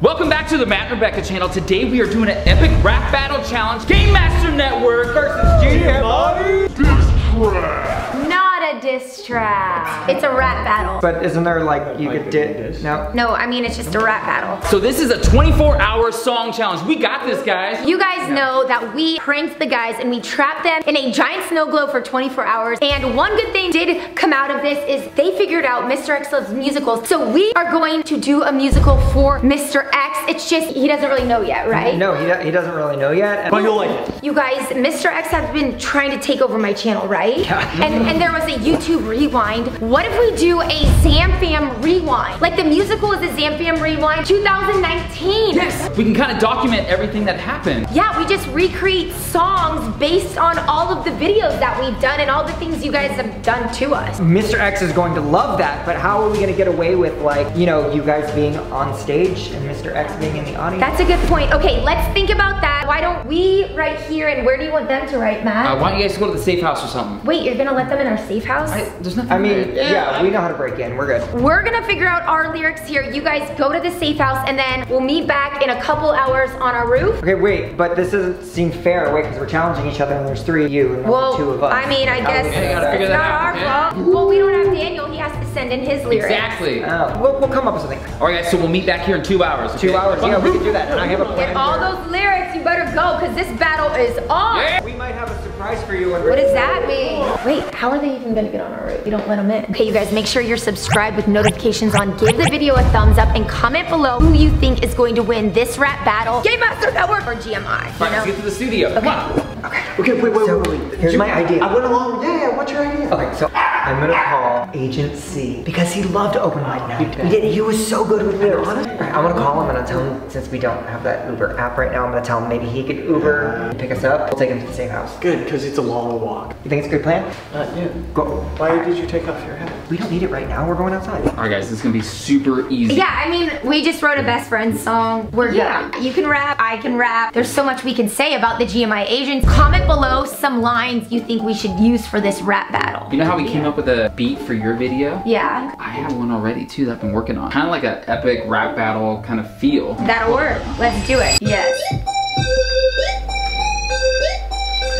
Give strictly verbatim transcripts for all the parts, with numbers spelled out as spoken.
Welcome back to the Matt and Rebecca channel. Today we are doing an epic rap battle challenge. Game Master Network versus G M I. Diss track. Not a diss track. It's a rap battle. But isn't there like you could diss? No. No, I mean it's just a rap battle. So this is a twenty-four hour song challenge. We got this, guys. You guys know that we pranked the guys and we trapped them in a giant snow globe for twenty-four hours. And one good thing did come out of this is they figured out Mister X loves musicals. So we are going to do a musical for Mister X. It's just, he doesn't really know yet, right? No, he, he doesn't really know yet. But you'll like it. You guys, Mister X has been trying to take over my channel, right? Yeah. And, and there was a YouTube rewind. What if we do a Zamfam rewind? Like the musical is a Zamfam rewind two thousand nineteen. Yes, we can kind of document everything that happened. Yeah, we just recreate songs based on all of the videos that we've done and all the things you guys have done to us. Mister X is going to love that, but how are we going to get away with like, you know, you guys being on stage and Mister X being in the audience? That's a good point. Okay, let's think about that. Why don't we write here, and where do you want them to write, Matt? Uh, why don't you guys go to the safe house or something? Wait, you're gonna let them in our safe house? I, there's nothing. I mean, yeah, yeah, we know how to break in. We're good. We're gonna figure out our lyrics here. You guys go to the safe house, and then we'll meet back in a couple hours on our roof. Okay, wait, but this doesn't seem fair, wait, because we're challenging each other, and there's three of you and well, two of us. I mean, I guess it's not our fault. Yeah. Well, we don't have Daniel. He has to send in his lyrics. Exactly. Oh, we'll, we'll come up with something. All right, guys, so we'll meet back here in two hours. Okay? Two hours. Yeah, we can do that. And I have a plan. Get all here. Those lyrics. You better go, cause this battle is on. Yeah. We might have a surprise for you. What does that mean? Wait, how are they even gonna get on our route? You don't let them in. Okay, you guys, make sure you're subscribed with notifications on. Give the video a thumbs up and comment below who you think is going to win this rap battle. Game Master Network or G M I. Fine, let's get to the studio. Okay. Wow. Okay. Okay. Wait. Wait. So, wait. Here's my idea. I went along. Yeah. What's your idea? Okay. So. I'm gonna call Agent C because he loved open mic night. He did. He was so good with lyrics. Right, I'm gonna call him and I'll tell him since we don't have that Uber app right now, I'm gonna tell him maybe he could Uber, pick us up, we'll take him to the safe house. Good, because it's a long walk. You think it's a good plan? Not yet. Go. Why did you take off your hat? We don't need it right now. We're going outside. All right, guys, this is gonna be super easy. Yeah, I mean, we just wrote a best friend song. We're yeah. Good. You can rap. I can rap. There's so much we can say about the G M I agents. Comment below some lines you think we should use for this rap battle. You know how we came up with a beat for your video? Yeah. I have one already too that I've been working on. Kind of like an epic rap battle kind of feel. That'll work. Let's do it. Yes.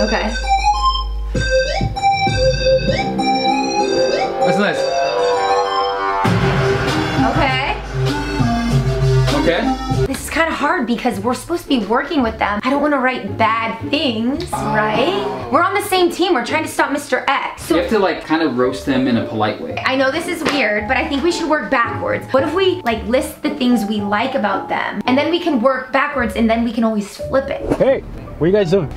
Okay. Listen to this. Okay. Okay. This is kind of hard because we're supposed to be working with them. I don't want to write bad things, oh. Right? We're on the same team. We're trying to stop Mister X. So you have to like kind of roast them in a polite way. I know this is weird, but I think we should work backwards. What if we like list the things we like about them and then we can work backwards and then we can always flip it. Hey, what are you guys doing?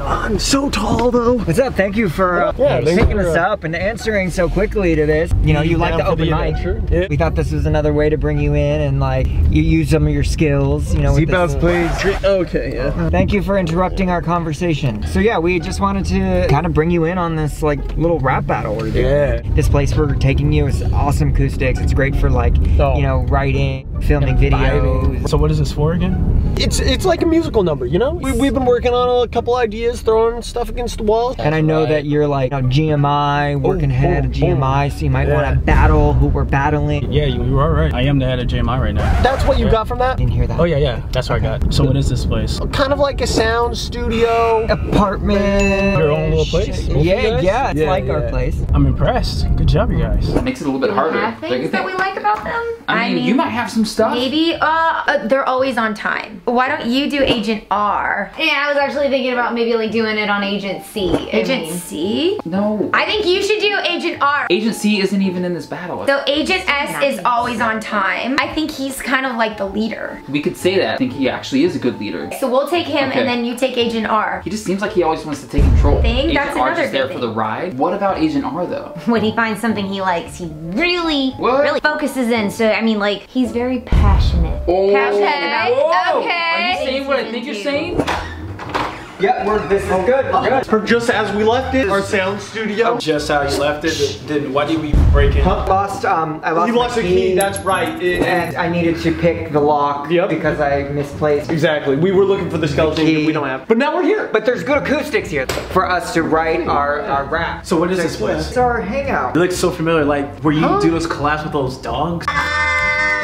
I'm so tall though. What's up? Thank you for uh, yeah, picking us up and answering so quickly to this. You know, you like the open mic. Yeah. We thought this was another way to bring you in and like you use some of your skills. You know, seat belts, please. Okay, yeah. Thank you for interrupting our conversation. So yeah, we just wanted to kind of bring you in on this like little rap battle we're doing. Yeah. This place we're taking you is awesome acoustics. It's great for like oh. you know writing, filming videos. So what is this for again? It's it's like a musical number. You know, we, we've been working on a couple ideas. Throwing stuff against the wall. And I know right. that you're like, you know, G M I, working oh, head oh, of G M I, so you might yeah. want to battle who we're battling. Yeah, you, you are right. I am the head of G M I right now. That's what you yeah. got from that? Didn't hear that. Oh yeah, yeah, that's what okay. I got. So what is this place? Kind of like a sound studio. Apartment. Your own little place? Both yeah, yeah, it's yeah, like yeah. our place. I'm impressed. Good job, you guys. It makes it a little bit you harder. Have things that we like about them? I, I mean, mean, you might have some stuff. Maybe, uh, uh, they're always on time. Why don't you do Agent R? Yeah, I was actually thinking about maybe like doing it on Agent C. Agent I mean. C? No. I think you should do Agent R. Agent C isn't even in this battle. So Agent it's S nice. Is always on time. I think he's kind of like the leader. We could say that. I think he actually is a good leader. So we'll take him okay. and then you take Agent R. He just seems like he always wants to take control. Thing? Agent That's R just there thing. For the ride. What about Agent R though? When he finds something he likes, he really, what? really focuses in. So I mean like, he's very passionate. Oh. Passionate about it. Okay. Are you saying what I think you're saying? Yep, we're, this is good, we're good. Just as we left it, our sound studio. Oh, just how you left it, didn't, why did we break it? Huh? Lost, um, I lost You lost the key, key. That's right. It, and I needed to pick the lock yep. because I misplaced. Exactly, we were looking for the skeleton key. We don't have. But now we're here. But there's good acoustics here for us to write yeah. our, our rap. So what is this place? It's our hangout. It looks so familiar, like where you huh? do those collabs with those dogs.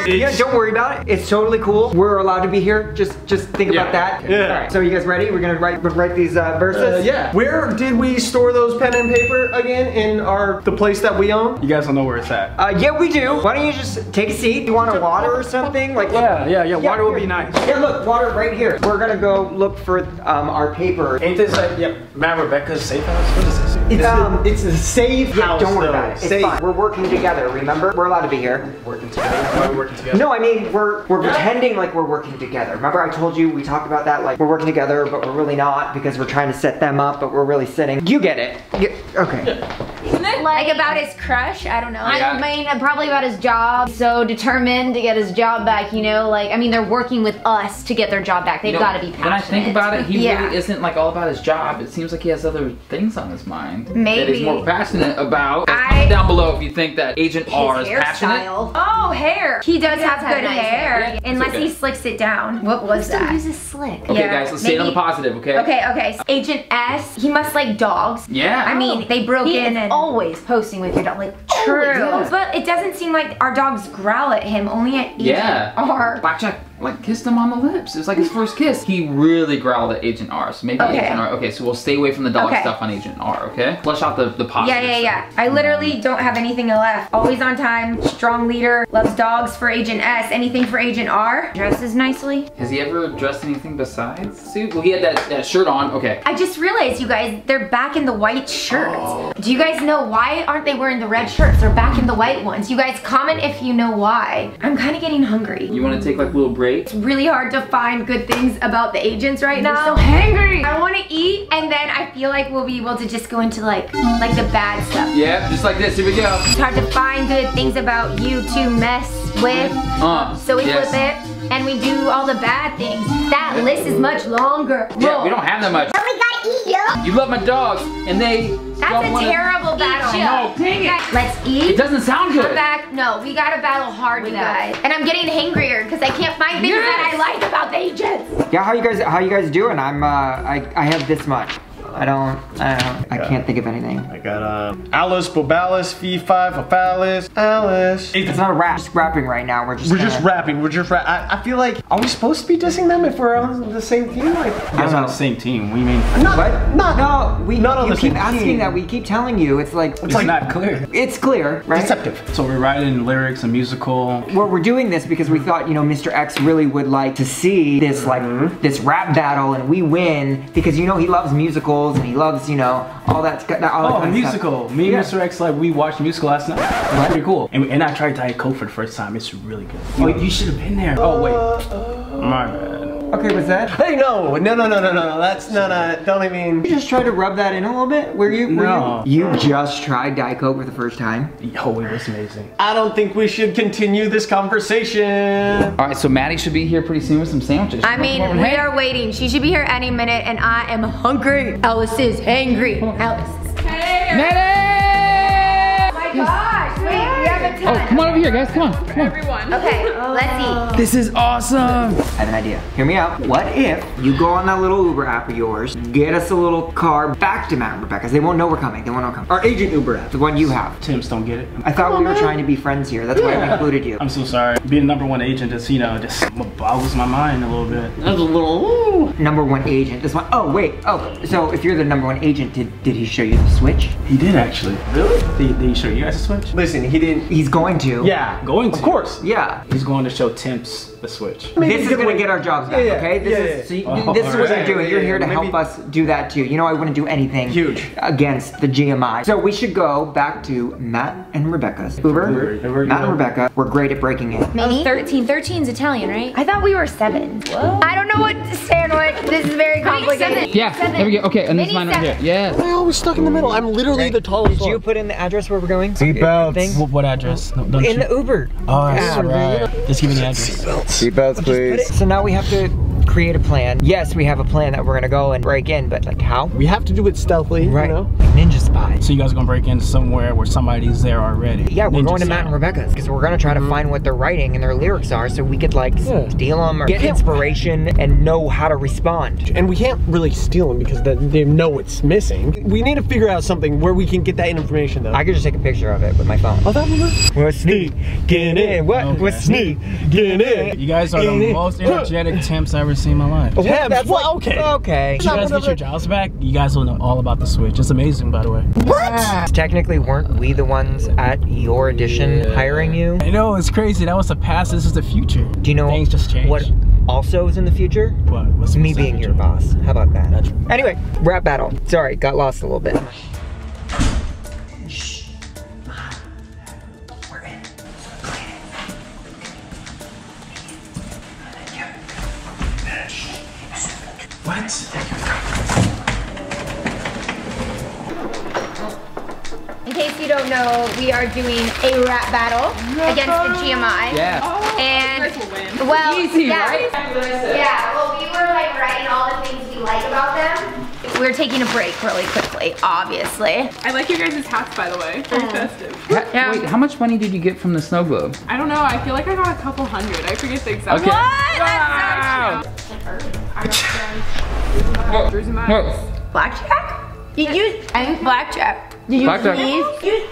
it's, yeah, don't worry about it. It's totally cool. We're allowed to be here. Just just think yeah. about that. Yeah. All right. So you guys ready? We're gonna write write these uh, verses. Uh, yeah. Where did we store those pen and paper again? In our the place that we own? You guys don't know where it's at. Uh, yeah, we do. Why don't you just take a seat? You want a water or something? Like yeah, yeah, yeah. yeah water here. would be nice. Yeah, look, water right here. We're gonna go look for um, our paper. Ain't this like yep, Matt Rebecca's safe house? What is this? It's um, the, it's a safe yeah, house. Don't worry though. about it. It's safe. Fine. We're working together. Remember, we're allowed to be here. Working together. Why are we working together? No, I mean we're we're yeah. pretending like we're working together. Remember, I told you we talked about that. Like we're working together, but we're really not because we're trying to set them up, but we're really sitting. You get it? You, okay. Yeah. Isn't it like, like about his crush? I don't know. Yeah. I mean, probably about his job. So determined to get his job back. You know, like I mean, they're working with us to get their job back. They've you know, got to be passionate. When I think about it, he yeah. really isn't like all about his job. It seems like he has other things on his mind. Maybe. That he's more passionate about. I, down below if you think that Agent his R is passionate. Style. Oh, hair. He does he have good nice hair. hair. Yeah. Unless okay. he slicks it down. What was he that? He uses slick. Okay, yeah. guys, let's Maybe. stay on the positive, okay? Okay, okay. So Agent S, he must like dogs. Yeah. I mean, they broke he in and always posting with your dog. Like, true. Yeah. But it doesn't seem like our dogs growl at him, only at Agent yeah. R. Blackjack. Like kissed him on the lips. It was like his first kiss. He really growled at Agent R. So maybe okay. Agent R. Okay, so we'll stay away from the dog okay. stuff on Agent R, okay? Flush out the, the positive. Yeah, yeah, yeah. Stuff. I literally don't have anything left. Always on time, strong leader, loves dogs for Agent S. Anything for Agent R? Dresses nicely. Has he ever dressed anything besides suit? Well, he had that, that shirt on. Okay. I just realized, you guys, they're back in the white shirts. Oh. Do you guys know why aren't they wearing the red shirts? They're back in the white ones. You guys comment if you know why. I'm kind of getting hungry. You want to take like a little break? It's really hard to find good things about the agents right now. I'm so hangry. I want to eat, and then I feel like we'll be able to just go into like, like the bad stuff. Yeah, just like this. Here we go. It's hard to find good things about you to mess with. Uh, so we yes. flip it, and we do all the bad things. That list is much longer. Roll. Yeah, we don't have that much. But we gotta eat you. You love my dogs, and they. That's a terrible battle. No, dang it. Let's eat. It doesn't sound good. Come back. No, we gotta battle hard, you guys. And I'm getting hangrier because I can't find things yes. that I like about the agents. Yeah, how you guys? How you guys doing? I'm. Uh, I. I have this much. I don't, I don't, I, I can't think of anything. I got, um, Alice, Bobalis, Fee-Fi, Fafalis, Alice. It's not a rap. We're just rapping right now. We're just We're just rapping. We're just rapping. I feel like, are we supposed to be dissing them if we're on the same team? Like, you guys on the same team. We mean, not, what? Not, no, we not on the same team. You keep asking that. We keep telling you. It's like, it's, it's like, not clear. It's clear, right? Deceptive. So we're writing lyrics, a musical. Well, we're doing this because we thought, you know, Mister X really would like to see this, like, mm-hmm. this rap battle and we win because, you know, he loves musicals. And he loves, you know, all that, all that oh, kind of musical. Stuff. Me and yeah. Mister X, like, we watched a musical last night. It was pretty cool. And, and I tried Diet Coke for the first time. It's really good. Oh, you should have been there. Oh, wait. Uh, My bad. Okay, was that? Hey, no. No, no, no, no, no. That's not a, don't I mean. You just tried to rub that in a little bit? Were you? Were no. You, you just tried Diet Coke for the first time? Yo, it was amazing. I don't think we should continue this conversation. All right, so Maddie should be here pretty soon with some sandwiches. I mean, we hand. are waiting. She should be here any minute, and I am hungry. Alice is hangry. Alice is hangry. Maddie! Oh my gosh, wait, we have a ton. Oh, come on over here, guys, come on. For everyone. Okay, let's eat. This is awesome. I have an idea. Hear me out. What if you go on that little Uber app of yours, get us a little car back to Matt and Rebecca's. They won't know we're coming. They won't know we're coming. Our Agent Uber app, the one you have. Tim's don't get it. I thought we were trying to be friends here. That's why I included you. I'm so sorry. Being number one agent just, you know, just boggles my mind a little bit. That's a little, ooh. Number one agent. This one, oh, wait. Oh, so if you're the number one agent, did, did he show you the switch? He did, actually. Really? Did, did he show you guys the switch? Listen, he didn't. He's going to. Yeah, going to. Of course. Yeah. He's going to show Tim's the switch. Maybe this is gonna way. get our jobs back, yeah, yeah, okay? This yeah, yeah. is so you, oh, this is what right. you're doing. You're here to Maybe. help us do that too. You know, I wouldn't do anything huge against the G M I. So we should go back to Matt and Rebecca's Uber. Uber. Uber. Matt and Rebecca. We're great at breaking in. Maybe thirteen. Thirteen's Italian, right? I thought we were seven. Whoa. I don't know what sandwich. This is very complicated. Seven. Yeah. Seven. There we go. Okay, and this mine right here. Yeah. Well, we're stuck in the middle. I'm literally right. the tallest. Did you put in the address where we're going? Seatbelts. What, what address? No, in you. the Uber. Oh, that's yeah. right. Just give me the address. Seatbelts, please. So now we have to create a plan. Yes, we have a plan that we're gonna go and break in, but like how? We have to do it stealthily, right? You know? ninja spy. So you guys are gonna break into somewhere where somebody's there already. Yeah, we're ninja going to Matt and Rebecca's because we're gonna try to find what they're writing and their lyrics are so we could like yeah. steal them or get inspiration him. and know how to respond. And we can't really steal them because they know what's missing. We need to figure out something where we can get that information though. I could just take a picture of it with my phone. Oh, that would work. We're sneaking in. What? Okay. We're sneaking in. You guys are the most energetic temps I've ever seen in my life. Oh, temps? That's well, like, okay. Okay. If you guys get your jobs back, you guys will know all about the Switch. It's amazing, by the way. What? Yeah. Technically, weren't we the ones at your audition yeah. hiring you? I know, it's crazy. That was the past. This is the future. Do you know things just change? What also is in the future? What? What's me being your boss. How about that? That's anyway, rap battle. Sorry, got lost a little bit. In case you don't know, we are doing a rap battle no. against the G M I. Yeah. Oh, and you guys will win. Well, easy, yeah. right? Yeah. Well, we were like writing all the things we like about them. We're taking a break really quickly, obviously. I like your guys' hats, by the way. Very uh, festive. Yeah. Wait, how much money did you get from the snow globe? I don't know. I feel like I got a couple hundred. I forget the exact. Okay. What? Wow. That's so true. I got blackjack? You use? I think blackjack. You use blackjack. Use?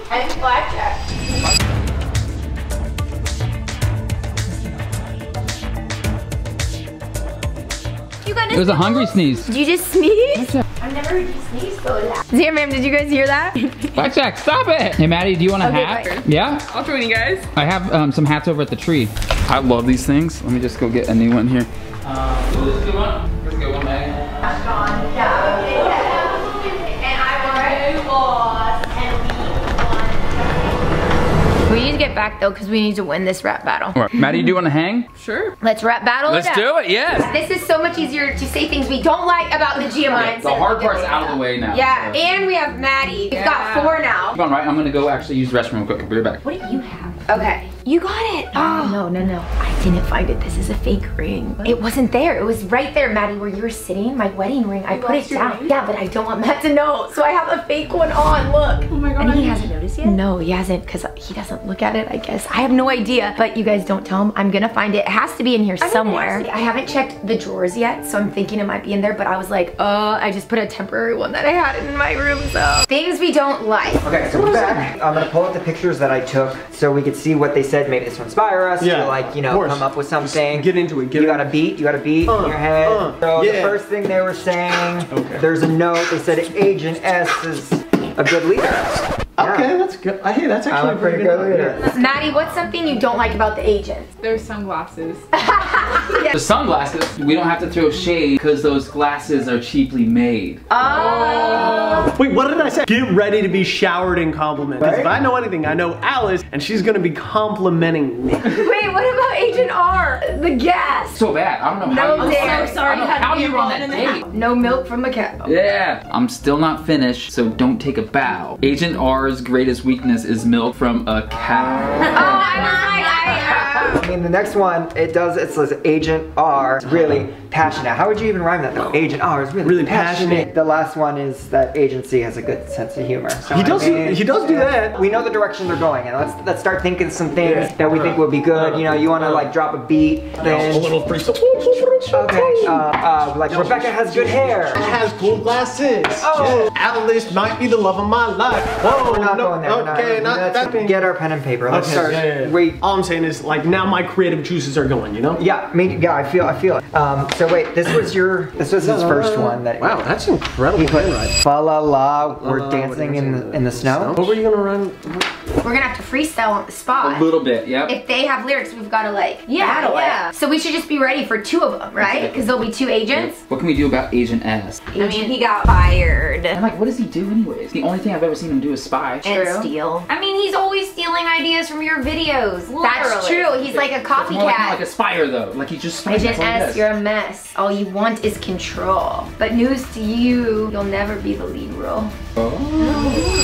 I think blackjack. It was a hungry sneeze. Did you just sneeze? I've never heard you sneeze so loud. Damn, ma'am, did you guys hear that? Blackjack, stop it! Hey, Maddie, do you want a okay, hat? Right. Yeah? I'll join you guys. I have um, some hats over at the tree. I love these things. Let me just go get a new one here. Uh, so this is a good one. Let's get one, Maddie. I'm gone. Yeah, okay. And I lost, and we won. We need to get back, though, because we need to win this rap battle. All right. Maddie, do you want to hang? Sure. Let's rap battle Let's it do it, yes. This is so much easier to say things we don't like about the G M I. Yeah, the hard part's out of the way now. Yeah, so. And we have Maddie. We've yeah. got four now. Come on, right? I'm gonna go actually use the restroom real quick. I'll be right back. What do you have? Okay. You got it. Oh. No, no, no. I didn't find it. This is a fake ring. What? It wasn't there. It was right there, Maddie, where you were sitting. My wedding ring. You I put it down. Ring? Yeah, but I don't want Matt to know. So I have a fake one on. Look. Oh my god. And he hasn't noticed yet? No, he hasn't because he doesn't look at it, I guess. I have no idea. But you guys don't tell him. I'm gonna find it. It has to be in here I somewhere. I haven't checked the drawers yet, so I'm thinking it might be in there, but I was like, uh, I just put a temporary one that I had in my room, so. Things we don't like. Okay, so we're back. I'm gonna pull up the pictures that I took so we could see what they said. Maybe this will inspire us yeah, to like, you know, come up with something. Just get into it, get you got a beat, you got a beat uh, in your head. Uh, so yeah. the first thing they were saying, okay. there's a note, they said Agent S is a good leader. Yeah. Okay, that's good. I hear that's actually I'm a pretty good leader. Maddie, what's something you don't like about the agents? Their sunglasses. yeah. The sunglasses, we don't have to throw shade because those glasses are cheaply made. Oh. Wait, what did I say? Get ready to be showered in compliments. Because right? if I know anything, I know Alice, and she's going to be complimenting me. Wait, what about Agent R? The gas. So bad. I don't know how no you I'm so sorry. I don't know how you were on that date. No milk from the cow. Yeah. I'm still not finished, so don't take a bow. Agent R greatest weakness is milk from a cow. Oh, I was like, I, uh... I mean, the next one, it does, it says Agent R is really passionate. How would you even rhyme that though? Agent R is really, really passionate. passionate. The last one is that agency has a good sense of humor. So he does, I mean, he does do that. We know the direction they're going and let's let's start thinking some things yeah. that we think will be good. You know, you want to like drop a beat. Then... A little free. Okay, uh, uh, like Rebecca has good hair. She has cool glasses. Oh. Alice might be the love of my life. Whoa. We're not no, going there. Okay, not, not that. Get our pen and paper. Let's okay, start. Yeah, yeah, yeah. Wait. All I'm saying is, like, now my creative juices are going. You know? Yeah. Me. Yeah. I feel. I feel it. Um. So wait. This was your. This was his first one. That. Wow. That's incredible. He put, fa la la. We're uh, dancing in the in the snow. What were you gonna run? We're gonna have to freestyle on the spot. A little bit. Yeah. If they have lyrics, we've got to like. Yeah. Battle yeah. It. So we should just be ready for two of them, right? Because there'll be two agents. What can we do about Agent S? I mean, he got fired. I'm like, what does he do anyways? The only thing I've ever seen him do is spy. And true. steal. I mean, he's always stealing ideas from your videos. Literally. That's true. He's like a copycat. More like, more like a spire, though. Like he just. Agent S, you're a mess. All you want is control. But news to you, you'll never be the lead role. Oh.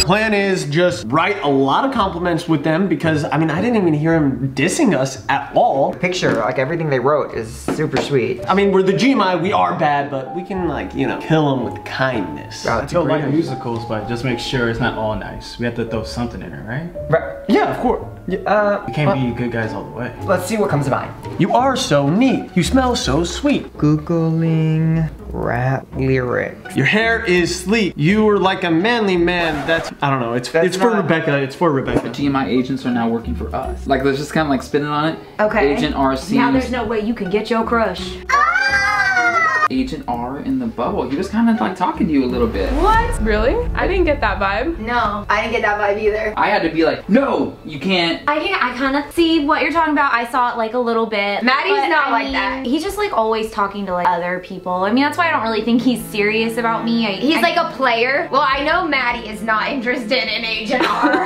Plan is just write a lot of compliments with them because, I mean, I didn't even hear him dissing us at all. The picture, like everything they wrote is super sweet. I mean, we're the G M I, we are bad, but we can, like, you know, kill them with kindness. Wow, I don't like musicals, but just make sure it's not all nice. We have to throw something in it, right? Right. Yeah, of course. Yeah, uh, you can't uh, be good guys all the way. Let's see what comes to mind. You are so neat. You smell so sweet. Googling rap lyrics. Your hair is sleek. You are like a manly man. That's, I don't know. It's That's it's for Rebecca. It's for Rebecca. The G M I agents are now working for us. Like, let's just kind of like spinning on it. Okay. Agent R seems. Now there's no way you can get your crush. Agent R in the bubble. He was kind of like talking to you a little bit. What? Really? I didn't get that vibe. No, I didn't get that vibe either. I had to be like, no, you can't. I can't. I kind of see what you're talking about. I saw it like a little bit. Maddie's not I like mean, that. He's just like always talking to like other people. I mean, that's why I don't really think he's serious about me. I, he's I, like a player. Well, I know Maddie is not interested in Agent R.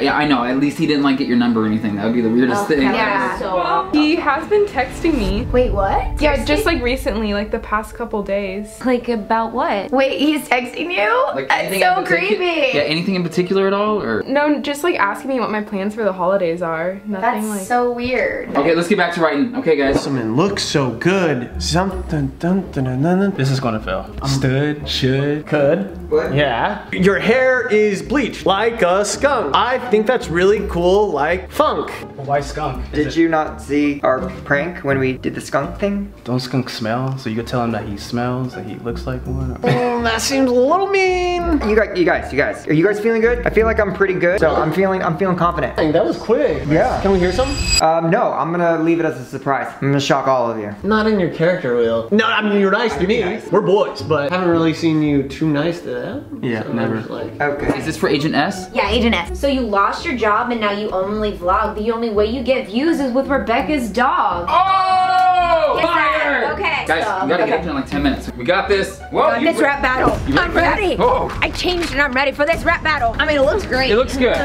Yeah, I know. At least he didn't like get your number or anything. That would be the weirdest oh, thing. Yeah. So well, he has been texting me. Wait, what? Yeah, texting? Just like recently, like the The past couple days. Like about what? Wait, he's texting you? Like That's so creepy. Yeah, anything in particular at all? Or no, just like asking me what my plans for the holidays are. Nothing That's like so weird. Okay, let's get back to writing. Okay, guys. Something looks so good. Something dun, dun, dun, dun, dun. This is gonna fail. Um, Stood, should, could. What? Yeah. Your hair is bleached like a skunk. I think that's really cool, like funk. Well, why skunk? Is did it... you not see our prank when we did the skunk thing? Don't skunk smell, so you could tell him that he smells, that he looks like one. Mm, that seems a little mean. You guys, you guys, you guys, are you guys feeling good? I feel like I'm pretty good, so I'm feeling, I'm feeling confident. Dang, that was quick. Yeah. Can we hear some? Um, no, I'm gonna leave it as a surprise. I'm gonna shock all of you. Not in your character, Will. No, I mean, you're nice I to me. Nice. We're boys, but I haven't really seen you too nice to them. Yeah, so never. Like, okay. Is this for Agent S? Yeah, Agent S. So you lost your job and now you only vlog. The only way you get views is with Rebecca's dog. Oh! Fire! Okay. Guys, so, we gotta okay. get into in like ten minutes. We got this. Whoa, got this rap battle. I'm ready. Oh. I changed and I'm ready for this rap battle. I mean, it looks great. It looks good. I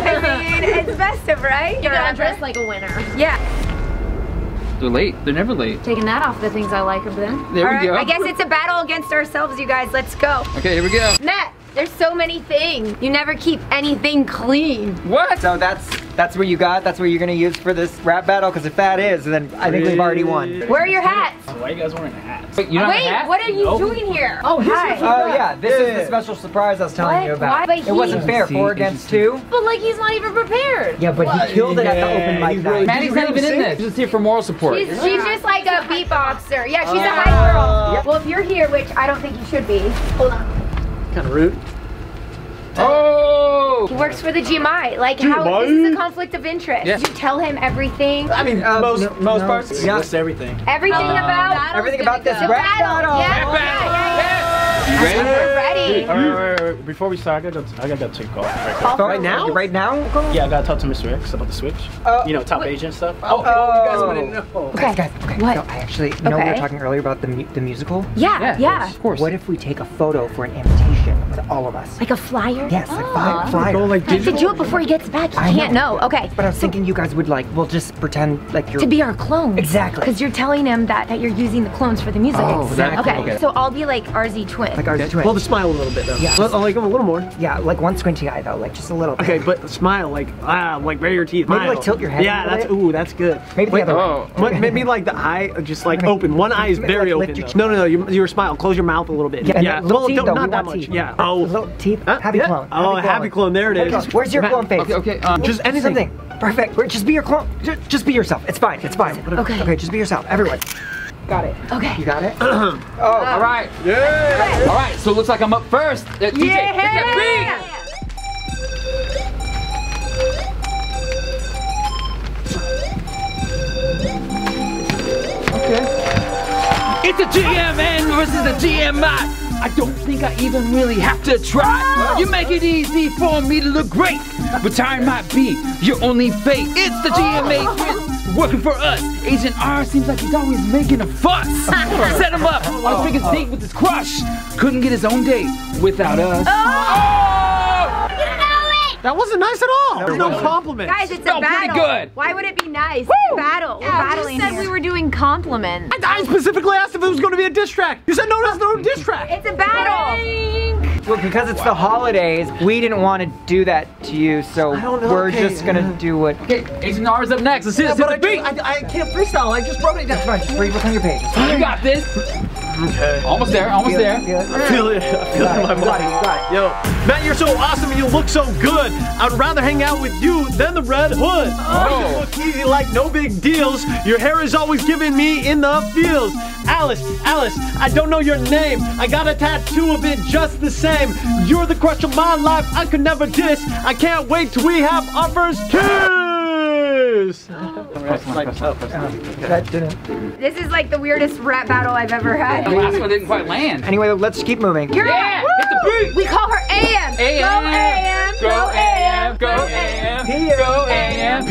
mean, it's festive, right? You're not dressed like a winner. Yeah. They're late. They're never late. Taking that off the things I like of them. There All we right. go. I guess it's a battle against ourselves, you guys. Let's go. Okay, here we go. Matt, there's so many things. You never keep anything clean. What? So that's that's what you got. That's what you're gonna use for this rap battle. Because if that is, then I think we've already won. Where are your hats? Why are you guys wearing hats? Wait, you don't Wait have hats? What are you no. doing here? Oh, hi. Oh uh, yeah, this yeah. is the special surprise I was telling what? you about. Why? It he, wasn't fair. See, Four against two. But like, he's not even prepared. Yeah, but what? he killed yeah, it at the open mic. Really, Maddie's not even in this. She's just here for moral support. She's, yeah. she's just like a beatboxer. Yeah, she's uh, a hype girl. Yep. Well, if you're here, which I don't think you should be. Hold on. Kind of rude. Oh! He works for the G M I. Like, G M I? How this is a conflict of interest. Yeah. You tell him everything. I mean, uh, most no, most no. parts. Yeah, it's everything. Everything um, about everything about this rap battle. Yeah, yeah, yeah. yeah. yeah. yeah. We're ready. All right, all right, all right. Before we start, I gotta, I gotta take a call. Right, right now? Right now? Call? Yeah, I gotta talk to Mister X about the switch. Uh, you know, top what? agent stuff. Oh, oh. oh, you guys wouldn't know. Okay, guys. guys okay. What? No, I actually, you okay. know, we were talking earlier about the mu the musical. Yeah, yeah, yeah. Of course. What if we take a photo for an invitation? To all of us. Like a flyer? Yes, oh. like a flyer. Go, like, I have to do it before he gets back. He I can't know. know. Okay. But I was so, thinking you guys would like, well, just pretend like you're- To be our clones. Exactly. Because you're telling him that, that you're using the clones for the music. Oh, exactly. Okay. okay. So I'll be like R Z twin. Like R Z twin. Well, the smile a little bit though. Yeah. I'll like him a little more. Yeah, like one squinty eye though, like just a little bit. Okay, but smile, like, ah, like bare your teeth. Maybe smile. like tilt your head. Yeah, that's, bit. ooh, that's good. Maybe Wait, the other oh. Maybe like the eye, just like okay. open. One eye is maybe very like, open. No, no, no, your, your smile. Close your mouth a little bit. Yeah, little teeth though, not that much. Yeah. Oh, little teeth. Uh, happy yeah. clone. Happy oh, clone. happy clone. There it is. Where's your clone face? Okay, okay. Um, just anything. Something. Perfect. Just be your clone. Just, just be yourself. It's fine. It's fine. Okay. Okay. Just be yourself. Everyone. Got it. Okay. You got it. oh, uh, all right. Yeah. All right. So it looks like I'm up first. Uh, D J, yeah. Hit that beat. Okay. It's a G M N versus a G M I. I don't think I even really have to try. Oh. You make it easy for me to look great. But time might be your only fate. It's the G M A twins working for us. Agent R seems like he's always making a fuss. Set him up on his biggest date with his crush. Couldn't get his own date without us. Oh. Oh. You know it. That wasn't nice at all. That was no compliment. Guys, it's no, a battle. Pretty good. Why would it be nice? Woo. Battle. Yeah, we're battling you said here. we were doing compliments. I, I specifically asked if it was going to be a diss track. You said no, that's no diss track. It's a battle. Blank. but because it's wow. the holidays, we didn't want to do that to you, so we're okay. just gonna do what. Okay, H and R's up next. Let's yeah, hit the beat. I, I can't freestyle. I just wrote it down. Just read what's on your page. You got this. Okay. Almost there, almost there. I feel it, I feel it, I feel it in my body. Yo, Matt, you're so awesome and you look so good. I'd rather hang out with you than the Red Hood. Oh. You look easy like no big deals. Your hair is always giving me in the feels. Alice, Alice, I don't know your name. I got a tattoo of it just the same. You're the crush of my life, I could never diss. I can't wait till we have our first kiss. This is like the weirdest rap battle I've ever had. The last one didn't quite land. Anyway, let's keep moving. You're yeah! Hit the beat! We call her A M. A M. Go A M. Go A M. Go A M. P M. A M.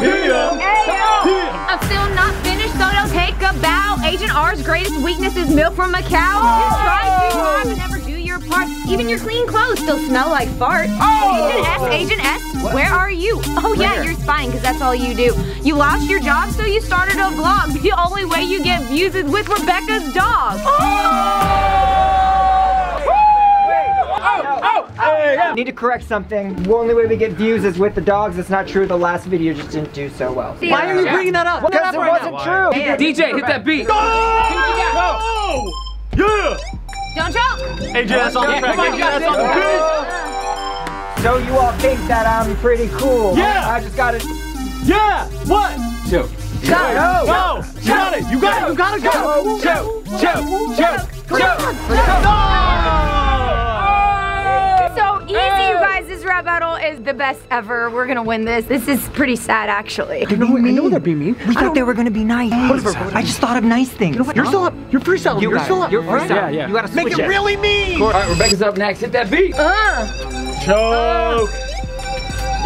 P M. I'm still not finished, so don't take a bow. H and R's greatest weakness is milk from a cow. You try too hard and never do your part. Even your clean clothes still smell like fart. Oh. Agent S, Agent S. What? Where are you? Oh yeah, Where? You're spying because that's all you do. You lost your job, so you started a vlog. The only way you get views is with Rebecca's dog. Oh! Oh! Oh! Oh! Oh! I need to correct something. The only way we get views is with the dogs. That's not true. The last video just didn't do so well. Yeah. Why are you bringing that up? Because it right wasn't now. True. Yeah. D J, hit that beat. Oh! Oh! Yeah! Don't choke. A J, that's on the track. A J, that's on the beat. So you all think that I'm pretty cool. Yeah! I just gotta... Yeah! One, two, go! Go! You got it! You got it! You gotta go! Choke! Choke! Choke! Choke! So easy, you guys. This rap battle is the best ever. We're gonna win this. This is pretty sad, actually. They're being mean. I know they're being mean. We thought they were gonna be nice. I just thought of nice things. You're still up. You're freestyling. You're still up. You're freestyling. You gotta switch it. Make it really mean! All right, Rebecca's up next. Hit that beat. Choke!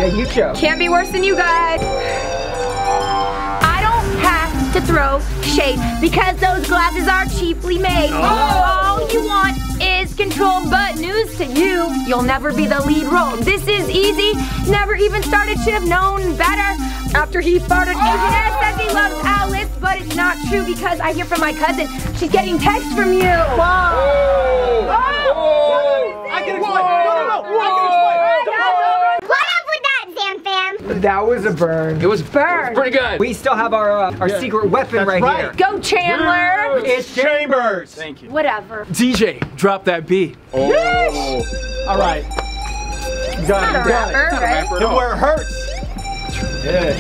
Yeah, you choke. Can't be worse than you guys. I don't have to throw shade because those glasses are cheaply made. Oh. All you want is control, but news to you, you'll never be the lead role. This is easy, never even started, should have known better. After he farted, oh. Agent S says he loves Alice, but it's not true because I hear from my cousin, she's getting texts from you. Whoa! Oh. Oh. I can explain. No, no, no. Whoa. That was a burn. It was burn. It was pretty good. We still have our uh, our yeah. secret weapon That's right, right here. Go Chandler. Chambers. It's Chambers. Thank you. Whatever. D J, drop that beat. Oh. Yes. All right. It's got not it. A got rapper, it. Not right? A rapper where it hurts. Yeah.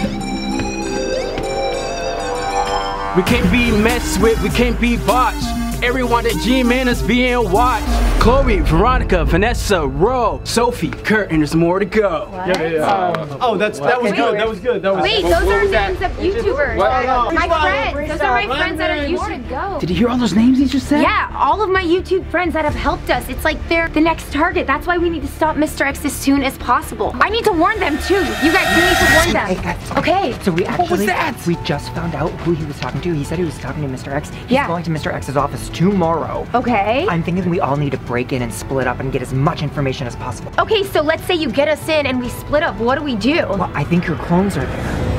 We can't be messed with. We can't be botched. Everyone at G-Man is being watched. Chloe, Veronica, Vanessa, Ro, Sophie, Kurt, and there's more to go. Yeah, yeah. Uh, oh, that's that was good. That was good. That was Wait, good. Those what are names that? Of YouTubers. Wow. My freestyle, friends. Freestyle. Those are my friends that are more to go. Did you hear all those names he just said? Yeah, all of my YouTube friends that have helped us. It's like they're the next target. That's why we need to stop Mister X as soon as possible. I need to warn them too. You guys do need to warn them. Okay. So we actually. What was that? We just found out who he was talking to. He said he was talking to Mister X. He's yeah. going to Mister X's office tomorrow. Okay. I'm thinking we all need to break in and split up and get as much information as possible. Okay, so let's say you get us in and we split up. What do we do? Well, I think your clones are there.